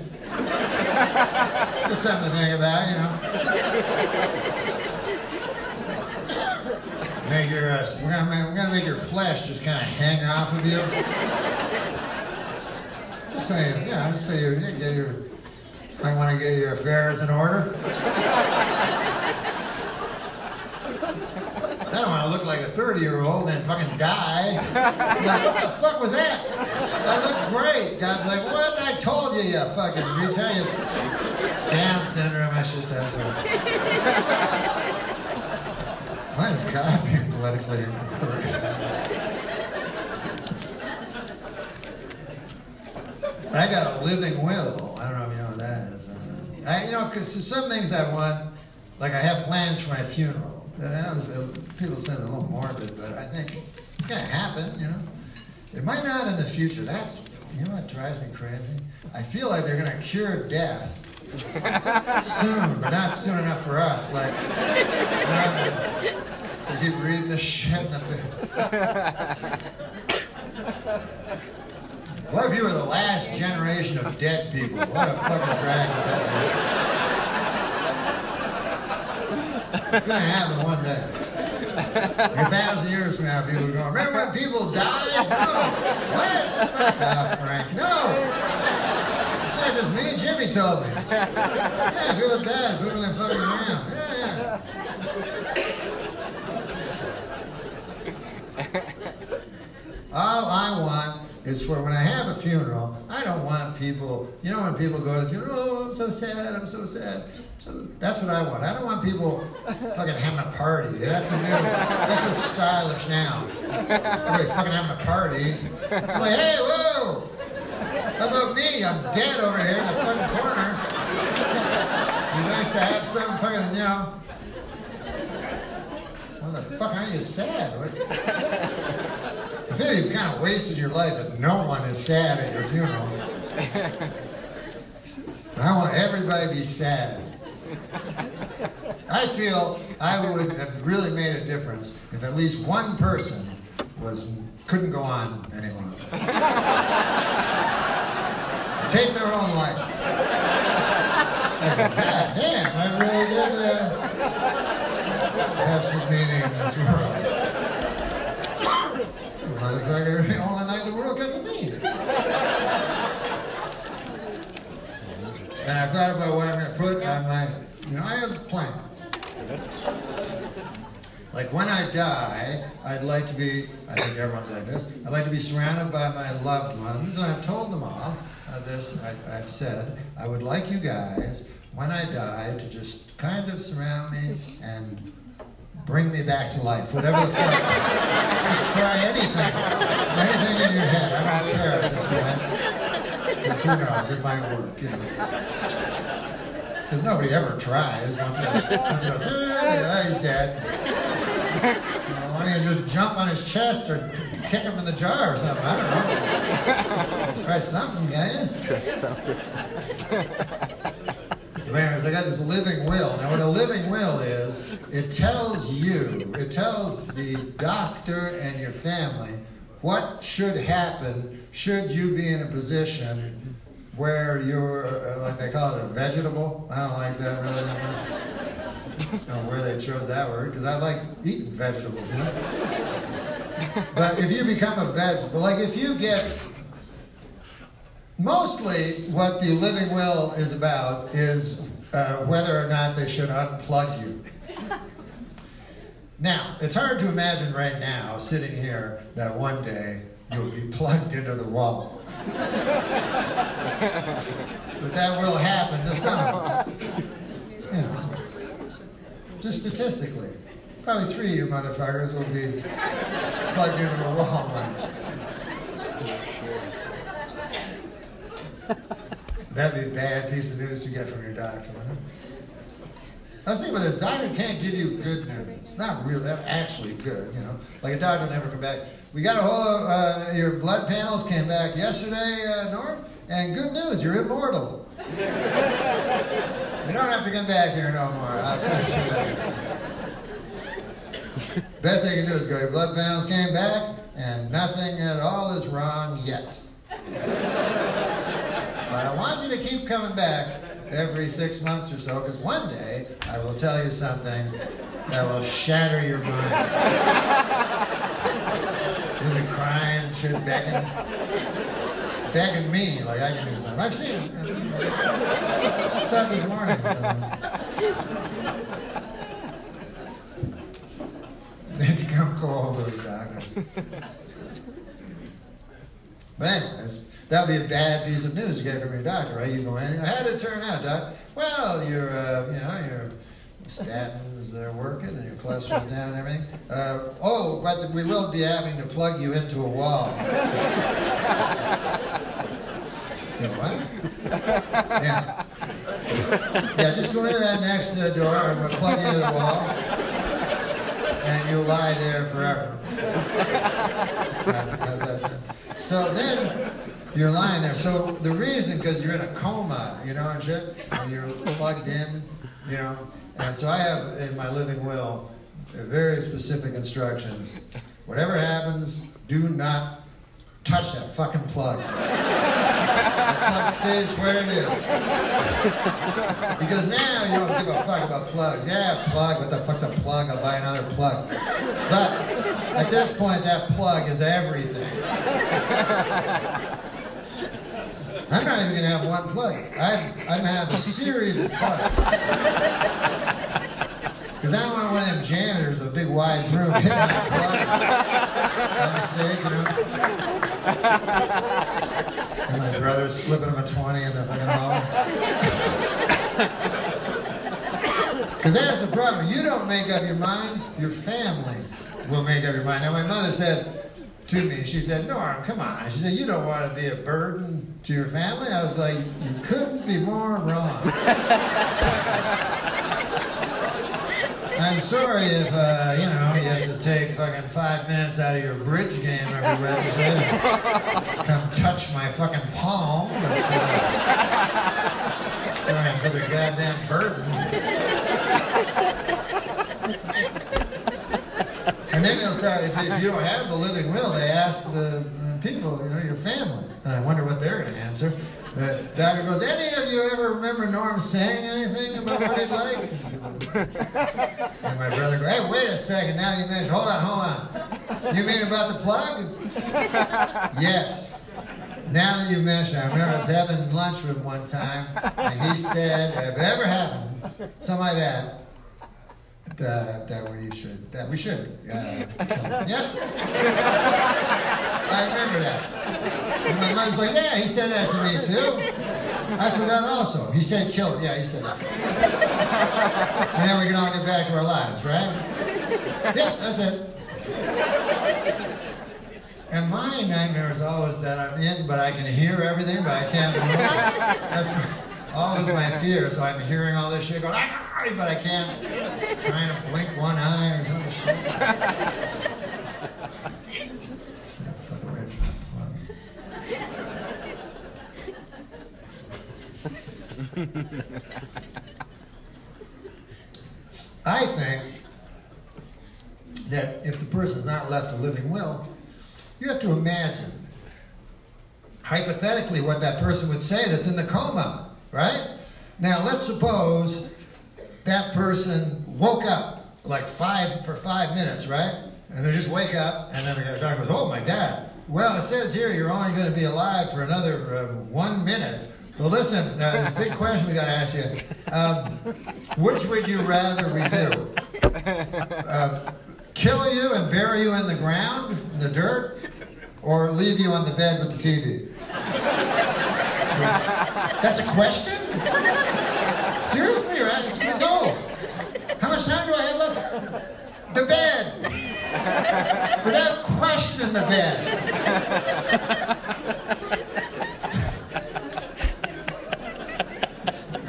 Just something to think about, you know. We're gonna make your flesh just kind of hang off of you. Just saying, yeah. Just say you might want to get your affairs in order. I don't want to look like a 30-year-old and fucking die. I'm like, what the fuck was that? I look great. God's like, what? I told you, you fucking retell you. Down syndrome, I should say. Why is God being politically incorrect. I got a living will. I don't know if you know what that is. You know, because some things I want, like I have plans for my funeral. I know people say it's a little morbid, but I think it's going to happen, you know. It might not in the future. That's, you know what drives me crazy? I feel like they're going to cure death soon, but not soon enough for us. Like, to keep reading this shit in the What if you were the last generation of dead people? What a fucking drag that is. It's gonna happen one day. Like 1,000 years from now, people are going, remember when people died? No! What? Fuck off, Frank. No! It's not just me. Jimmy told me. Yeah, people died. People didn't fucking around. Yeah, yeah. All I want is for when I have a funeral, I don't want people, you know when people go to the funeral, oh, I'm so sad, I'm so sad. So that's what I want. I don't want people fucking having a party. That's the new, that's what's stylish now. Everybody fucking having a party. I'm like, hey, whoa! How about me? I'm dead over here in the fucking corner. It'd be nice to have some fucking, you know. Why the fuck aren't you sad? Right? I feel you've kind of wasted your life if no one is sad at your funeral. I want everybody to be sad. I feel I would have really made a difference if at least one person couldn't go on any longer. Take their own life. Like, God damn, I really did have some meaning in this world. Motherfucker, all the night the world because of me. And I thought about what I'm going to put on my, you know, I have plans. Like when I die, I'd like to be, I think everyone's like this, I'd like to be surrounded by my loved ones, and I've told them all this, I've said, I would like you guys, when I die, to just kind of surround me and bring me back to life, whatever the fuck. Just try anything in your head. I don't care at this point. Because who knows, it might work, you know. Because nobody ever tries once they go, he's dead. Why don't you just jump on his chest or kick him in the jar or something? I don't know. Try something, can you? Try something. I got this living will. Now what a living will is, it tells you, it tells the doctor and your family what should happen should you be in a position where you're, like they call it a vegetable. I don't like that really that much. I don't know where they chose that word, because I like eating vegetables, you know? But if you become a vegetable, like if you get... Mostly what the living will is about is whether or not they should unplug you. Now, it's hard to imagine right now, sitting here, that one day you'll be plugged into the wall. But that will happen to some of us. You know, just statistically. Probably 3 of you motherfuckers will be plugged into the wall one day. That'd be a bad piece of news to get from your doctor. Let's see, but this doctor can't give you good news. It's not real, they're actually good, you know. Like a doctor never come back. We got a whole, your blood panels came back yesterday, Norm, and good news, you're immortal. You don't have to come back here no more, I'll tell you that. Best they can do is go, your blood panels came back, and nothing at all is wrong yet. But I want you to keep coming back every 6 months or so, because one day I will tell you something that will shatter your mind. You'll be crying, shit, begging me, like I can do something. I've seen it. I saw it this morning. They become cold, those doctors. But anyways, that would be a bad piece of news to get from your doctor, right? You go in, and how did it turn out, Doc? Well, you're, you know, Statins are working and your cholesterol's down and everything. Oh, but we will be having to plug you into a wall. You know what? Yeah. Yeah, just go into that next door and we'll plug you into the wall. And you'll lie there forever. So then you're lying there. So the reason, because you're in a coma, you know, and shit, and you're plugged in, you know. And so I have in my living will very specific instructions. Whatever happens, do not touch that fucking plug. The plug stays where it is. Because now you don't give a fuck about plugs. Yeah, plug, what the fuck's a plug? I'll buy another plug. But at this point, that plug is everything. I'm not even gonna have one plug. I'm gonna have a series of plugs. Because I don't want one of them janitors with a big wide broom hitting my plug. I'm sick, you know. And my brother's slipping him a 20 in the fucking hall. Because that's the problem. You don't make up your mind, your family will make up your mind. Now, my mother said to me, she said, Norm, come on. She said, you don't want to be a burden to your family? I was like, you couldn't be more wrong. I'm sorry if, you know, you have to take fucking 5 minutes out of your bridge game every Wednesday. Come touch my fucking palm. But, sorry I'm such a goddamn burden. And then they'll start, if you don't have the living will, they ask the people, you know, your family. And I wonder what they're going to answer. The doctor goes, any of you ever remember Norm saying anything about what he'd like? And my brother goes, hey, wait a second, now you mentioned, hold on. You mean about the plug? Yes. Now that you mentioned, I remember I was having lunch with him one time, and he said, if it ever happened, something like that, that we should kill him. Yeah. I remember that. And my mother's like, yeah, he said that to me too. I forgot also. He said kill him. Yeah, he said that. And then we can all get back to our lives, right? Yeah, that's it. And my nightmare is always that I'm in, but I can hear everything, but I can't move. That's always my fear, so I'm hearing all this shit going, but I can't, trying to blink one eye or some shit. Fuck away from that plug. I think that if the person's not left a living will, you have to imagine hypothetically what that person would say that's in the coma, right? Now let's suppose that person woke up like for five minutes, right? And they just wake up, and then the doctor goes, oh my God. Well, it says here you're only going to be alive for another 1 minute. Well, listen, there's a big question we got to ask you. Which would you rather we do? Kill you and bury you in the ground, in the dirt, or leave you on the bed with the TV? That's a question? Seriously, or I just go. How much time do I have left? The bed. Without question, the bed.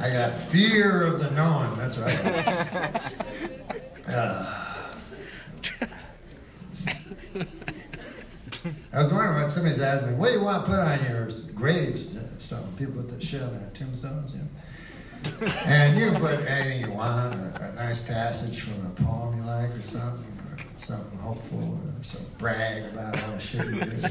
I got fear of the knowing. That's right. I was wondering what somebody's asked me. What do you want to put on your gravestone? People put the shit on their tombstones, you know. And you can put anything you want, a nice passage from a poem you like or something hopeful, or some brag about all the shit you do.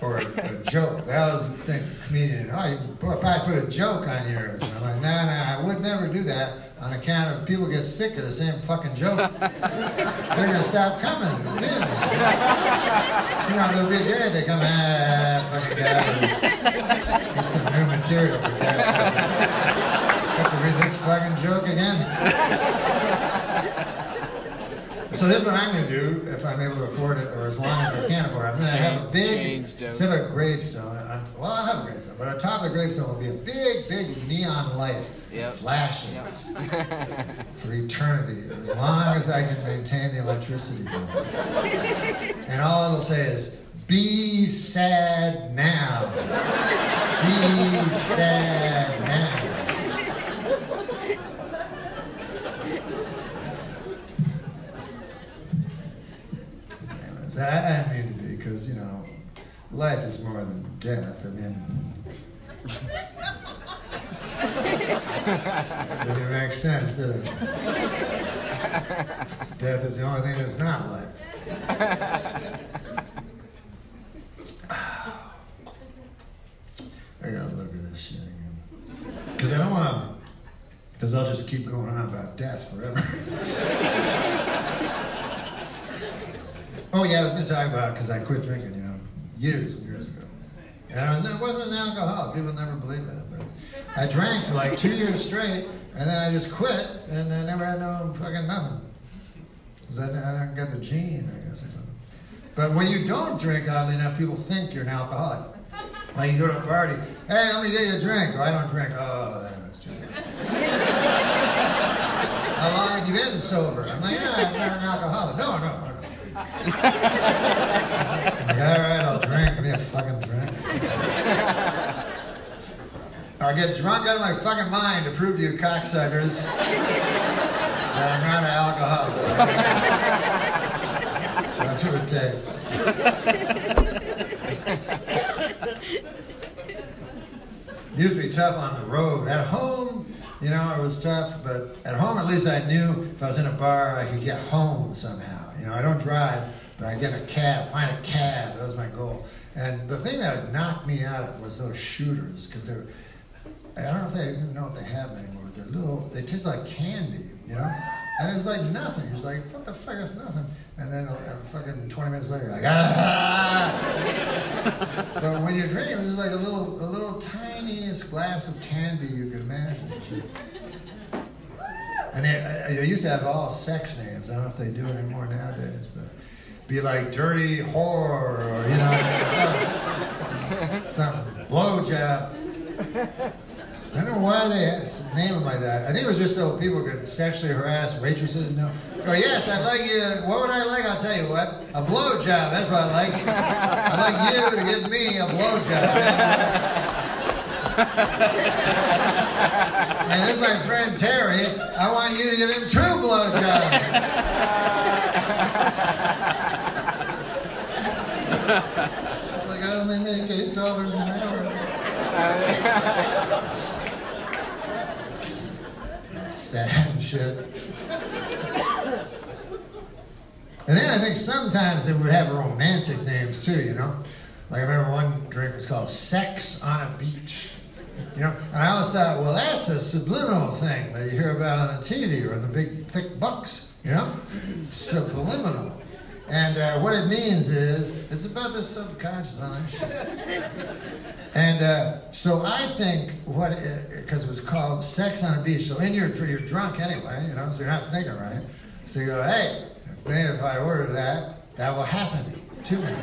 Or a joke. That was the thing, the comedian, oh, you probably put a joke on yours. And I'm like, nah, I would never do that on account of people get sick of the same fucking joke. They're gonna stop coming. It's in. You know, they'll be there, they come, fucking guy. Get some new material for that. Have to read this fucking joke again. So this is what I'm going to do if I'm able to afford it, or as long as I can afford it. I'm going to have a big, instead of a gravestone, well, I'll have a gravestone, but on top of the gravestone will be a big, big neon light flashing for eternity, as long as I can maintain the electricity bill. And all it'll say is, "Be sad now. Be sad now." I need to be, because, you know, life is more than death. I mean, it didn't make sense, did it? Death is the only thing that's not life. I gotta look at this shit again. Because I don't want to, because I'll just keep going on about death forever. Oh yeah, I was going to talk about, because I quit drinking, you know, years and years ago. And I wasn't an alcoholic, people never believe that, but I drank for like 2 years straight, and then I just quit, and I never had no fucking nothing. Because I didn't get the gene, I guess, or something. But when you don't drink, oddly enough, people think you're an alcoholic. Like, you go to a party, "Hey, let me get you a drink." "Oh, I don't drink." "Oh, that's true." "How long have you been sober?" I'm like, "Yeah, I'm not an alcoholic." "No, no." Like, "All right, I'll drink. Give me a fucking drink." "I'll get drunk out of my fucking mind to prove to you cocksuckers that I'm not an alcoholic." That's what it takes. It used to be tough on the road. At home, you know, it was tough, but at home at least I knew if I was in a bar, I could get home somehow. You know, I don't drive, but I get a cab, find a cab. That was my goal. And the thing that knocked me out was those shooters, because they're, I don't know if they even know if they have them anymore, but they're little, they taste like candy, you know? And it's like nothing. It's like, what the fuck, it's nothing. And then fucking 20 minutes later, like, ah! But when you're drinking, it's like a little tiniest glass of candy you can imagine. And they used to have all sex names. I don't know if they do it anymore nowadays, but be like dirty whore, or, you know, some blowjob. I don't know why they named them like that. I think it was just so people could sexually harass waitresses, you know. "Oh, yes, I'd like you, what would I like? I'll tell you what, a blowjob, that's what I like. I'd like you to give me a blowjob." "And this is my friend Terry. I want you to give him two blowjobs." It's like, I only make $8 an hour. Sad shit. And then I think sometimes they would have romantic names too, you know? Like, I remember one drink was called Sex on a Beach. You know, and I always thought, well, that's a subliminal thing that you hear about on the TV or in the big, thick books, you know? Subliminal. And what it means is, it's about the subconscious and all that shit. And so I think because it was called Sex on a Beach, so in you're drunk anyway, you know, so you're not thinking right. So you go, "Hey, if I order that, that will happen to me."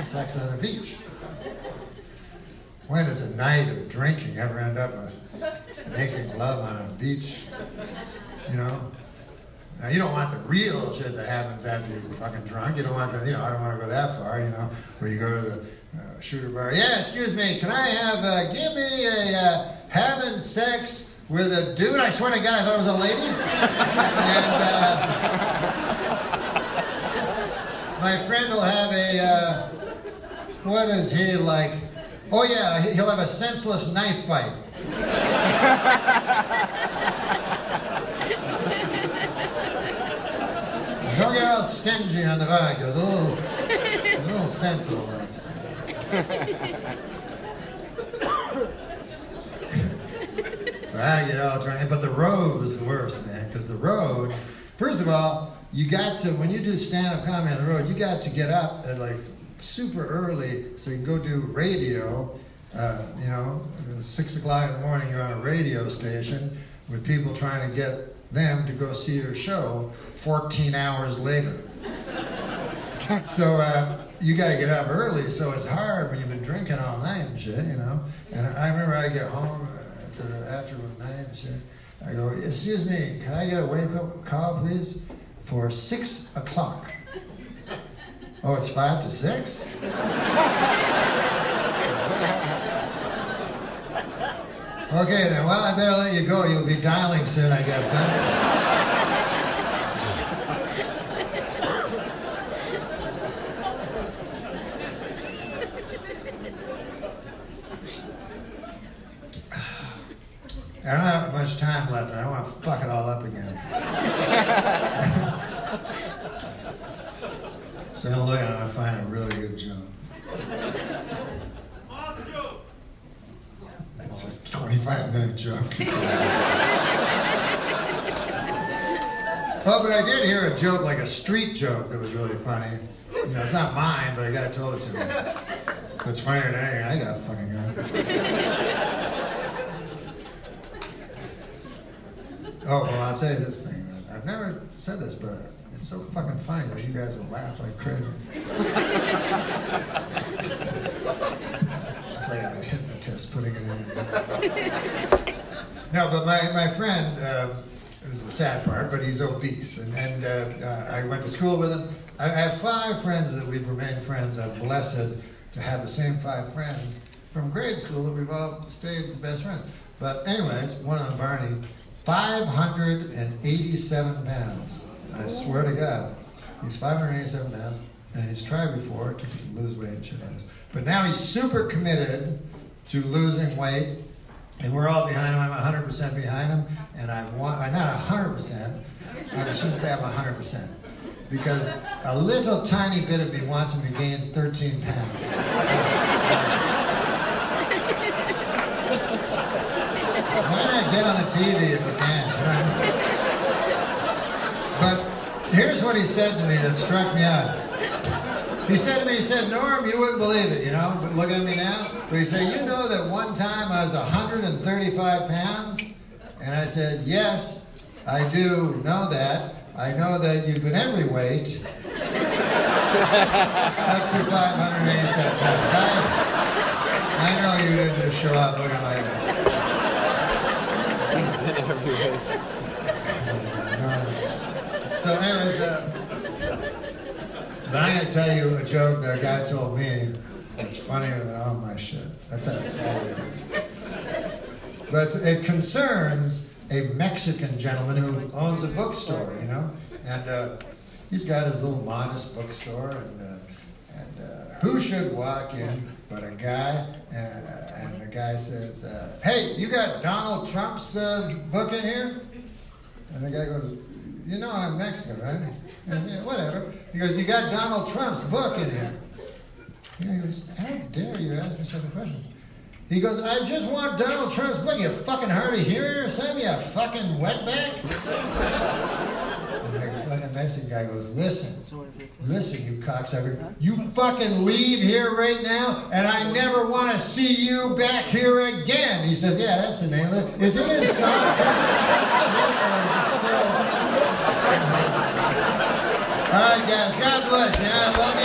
Sex on a beach. When does a night of drinking ever end up with making love on a beach? You know? Now, you don't want the real shit that happens after you're fucking drunk. You don't want the, you know, I don't want to go that far, you know, where you go to the shooter bar. "Yeah, excuse me, can I have, give me a, having sex with a dude?" I swear to God, I thought it was a lady. And my friend will have a, what is he like? "Oh yeah, he'll have a senseless knife fight." Don't get all stingy on the vodka. It's a little sensible. I get all drunk, but the road was the worst, man. Because the road, first of all, you got to, when you do stand-up comedy on the road, you got to get up at like super early, so you can go do radio, you know, 6 o'clock in the morning, you're on a radio station with people trying to get them to go see your show 14 hours later. So you got to get up early, so it's hard when you've been drinking all night and shit, you know. And I remember I get home after a night and shit. I go, excuse me, can I get a wake-up call, please, for 6 o'clock? Oh, it's 5 to 6? Okay, then, well, I better let you go. You'll be dialing soon, I guess, huh? I don't have much time left, and I don't want to fuck it all up again. So I'm gonna look and I find a really good job. That's a 25-minute joke. Oh, but I did hear a joke, like a street joke, that was really funny. You know, it's not mine, but I got told it to me. What's funnier than anything I got fucking got. Oh, well, I'll tell you this thing. I've never said this, but. It's so fucking funny that you guys will laugh like crazy. It's like I'm a hypnotist putting it in. No, but my friend, this is the sad part, but he's obese. And I went to school with him. I have 5 friends that we've remained friends. I'm blessed to have the same 5 friends from grade school that we've all stayed best friends. But anyways, one of them, Barney, 587 pounds. I swear to God, he's 587 pounds, and he's tried before to lose weight and shit like this. But now he's super committed to losing weight, and we're all behind him. I'm 100% behind him, and I'm not 100%. I shouldn't say I'm 100%, because a little tiny bit of me wants him to gain 13 pounds. Why not get on the TV if you can? But here's what he said to me that struck me out. He said to me, Norm, you wouldn't believe it, you know, but look at me now. But he said, you know that one time I was 135 pounds? And I said, yes, I do know that. I know that you've been every weight up to 587 pounds. I know you didn't just show up looking like that. So anyways, but I'm going to tell you a joke that a guy told me that's funnier than all my shit. That's how sad it is. But it concerns a Mexican gentleman who owns a bookstore, you know? And he's got his little modest bookstore, and who should walk in but a guy, and the guy says, hey, you got Donald Trump's book in here? And the guy goes, you know I'm Mexican, right? And he said, whatever. He goes, you got Donald Trump's book in here. And he goes, how dare you ask me such a question? He goes, I just want Donald Trump's book. You fucking hard of hearing or something, you fucking wetback? And the fucking Mexican guy goes, listen, you cocksucker. You fucking leave here right now, and I never want to see you back here again. He says, yeah, that's the name of it. Is it inside? All right, guys, God bless you. I love you.